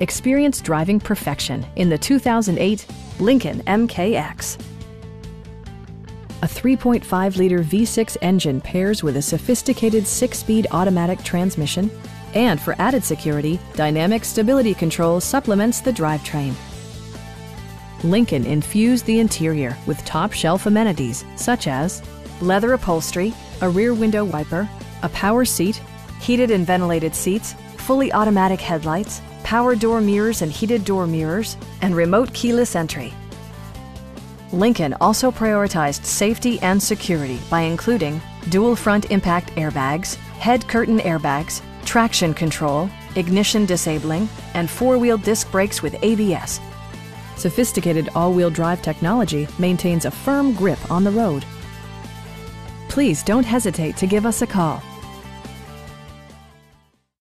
Experience driving perfection in the 2008 Lincoln MKX. A 3.5-liter V6 engine pairs with a sophisticated 6-speed automatic transmission, and for added security, dynamic stability control supplements the drivetrain. Lincoln infused the interior with top-shelf amenities such as leather upholstery, a rear window wiper, a power seat, heated and ventilated seats, fully automatic headlights, power door mirrors and heated door mirrors, and remote keyless entry. Lincoln also prioritized safety and security by including dual front impact airbags, head curtain airbags, traction control, ignition disabling, and four-wheel disc brakes with ABS. Sophisticated all-wheel drive technology maintains a firm grip on the road. Please don't hesitate to give us a call.